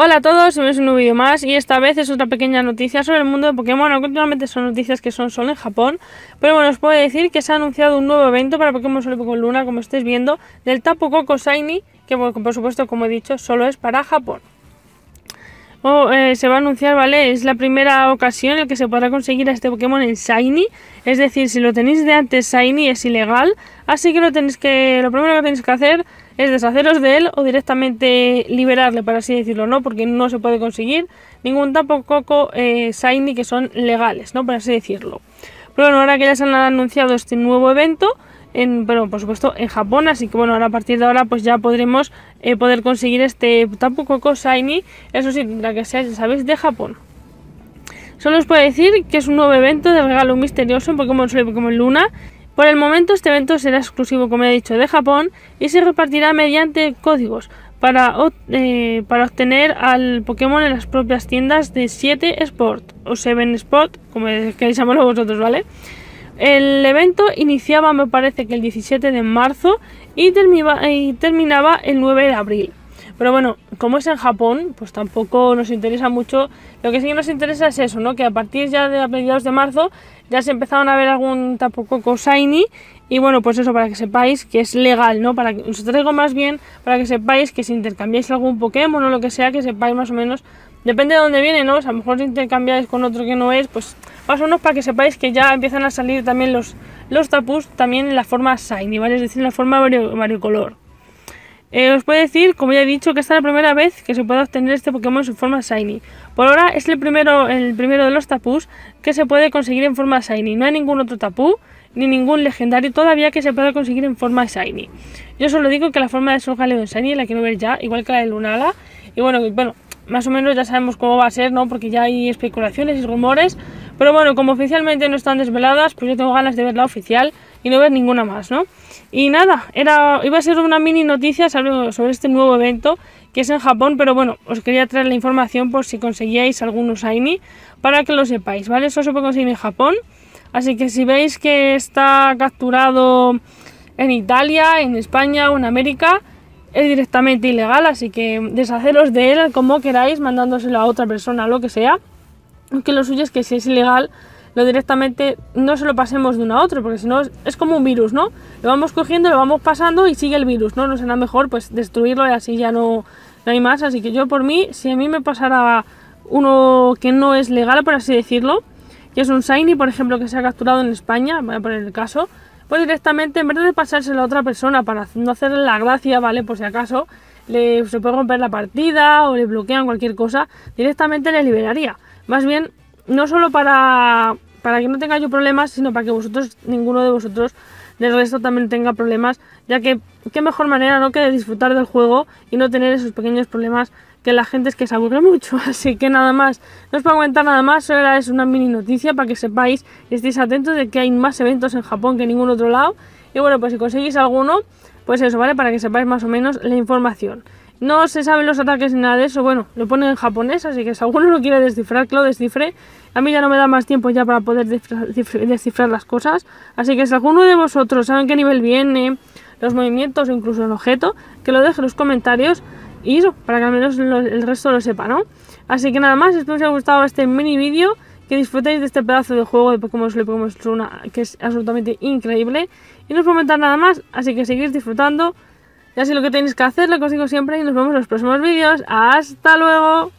Hola a todos, bienvenidos a un nuevo vídeo más y esta vez es otra pequeña noticia sobre el mundo de Pokémon. Continuamente son noticias que son solo en Japón, pero bueno, os puedo decir que se ha anunciado un nuevo evento para Pokémon Sol y Pokémon Luna, como estáis viendo, del Tapu Koko Shiny, que por supuesto, como he dicho, solo es para Japón. Se va a anunciar, ¿vale? Es la primera ocasión en la que se podrá conseguir a este Pokémon en Shiny, es decir, si lo tenéis de antes Shiny es ilegal, así que lo primero que tenéis que hacer es deshaceros de él o directamente liberarle, para así decirlo, ¿no? Porque no se puede conseguir ningún Tapu Koko Shiny que son legales, ¿no? Para así decirlo. Pero bueno, ahora que ya se han anunciado este nuevo evento, bueno, por supuesto en Japón, así que bueno, ahora a partir de ahora pues ya podremos poder conseguir este Tapu Koko Shiny, eso sí, la que sea, ya sabéis, de Japón. Solo os puedo decir que es un nuevo evento de regalo misterioso en Pokémon Sol y Pokémon Luna. Por el momento este evento será exclusivo, como he dicho, de Japón y se repartirá mediante códigos para obtener al Pokémon en las propias tiendas de 7 Sport o 7 Sport, como queréis llamarlo vosotros, ¿vale? El evento iniciaba, me parece que el 17 de marzo y terminaba el 9 de abril. Pero bueno, como es en Japón, pues tampoco nos interesa mucho. Lo que sí que nos interesa es eso, ¿no? Que a partir ya de mediados de marzo ya se empezaron a ver algún Tapu Koko Shiny. Y bueno, pues eso, para que sepáis que es legal, ¿no? Para que os traigo más bien, para que sepáis que si intercambiáis algún Pokémon o lo que sea, que sepáis más o menos. Depende de dónde viene, ¿no? O sea, a lo mejor si intercambiáis con otro que no es, pues más o menos para que sepáis que ya empiezan a salir también los Tapus, también en la forma Shiny, ¿vale? Es decir, en la forma variocolor. Os puedo decir, como ya he dicho, que esta es la primera vez que se puede obtener este Pokémon en su forma Shiny. Por ahora es el primero de los Tapus que se puede conseguir en forma Shiny. No hay ningún otro Tapu ni ningún legendario todavía que se pueda conseguir en forma Shiny. Yo solo digo que la forma de Solgaleo en Shiny la quiero ver ya, igual que la de Lunala. Y bueno, más o menos ya sabemos cómo va a ser, ¿no? Porque ya hay especulaciones y rumores. Pero bueno, como oficialmente no están desveladas, pues yo tengo ganas de ver la oficial y no ver ninguna más, ¿no? Y nada, iba a ser una mini noticia sobre este nuevo evento que es en Japón, pero bueno, os quería traer la información por si conseguíais alguno Shiny para que lo sepáis, ¿vale? Eso se puede conseguir en Japón, así que si veis que está capturado en Italia, en España o en América, es directamente ilegal, así que deshaceros de él como queráis, mandándoselo a otra persona o lo que sea, aunque lo suyo es que si es ilegal, directamente no se lo pasemos de uno a otro, porque si no es como un virus, ¿no? Lo vamos cogiendo, lo vamos pasando y sigue el virus, ¿no? No será mejor pues destruirlo y así ya no hay más. Así que yo por mí, si a mí me pasara uno que no es legal, por así decirlo, que es un Shiny, por ejemplo, que se ha capturado en España, voy a poner el caso, pues directamente en vez de pasárselo a otra persona para no hacerle la gracia, ¿vale? Por si acaso se puede romper la partida o le bloquean cualquier cosa, directamente le liberaría. Más bien, no solo para que no tenga yo problemas, sino para que ninguno de vosotros del resto también tenga problemas, ya que qué mejor manera, ¿no?, que de disfrutar del juego y no tener esos pequeños problemas que la gente es que se aburre mucho. Así que nada más, no os puedo comentar nada más, solo era una mini noticia para que sepáis y estéis atentos de que hay más eventos en Japón que en ningún otro lado. Y bueno, pues si conseguís alguno, pues eso, ¿vale? Para que sepáis más o menos la información. No se saben los ataques ni nada de eso, bueno, lo ponen en japonés, así que si alguno lo quiere descifrar, que lo descifre. A mí ya no me da más tiempo ya para poder descifrar las cosas, así que si alguno de vosotros saben qué nivel viene, los movimientos o incluso el objeto, que lo deje en los comentarios y eso, para que al menos el resto lo sepa, ¿no? Así que nada más, espero que os haya gustado este mini vídeo, que disfrutéis de este pedazo de juego de Pokémon Sol y Pokémon Luna, que es absolutamente increíble, y no os voy a comentar nada más, así que seguís disfrutando. Ya sé lo que tenéis que hacer, lo consigo siempre y nos vemos en los próximos vídeos. ¡Hasta luego!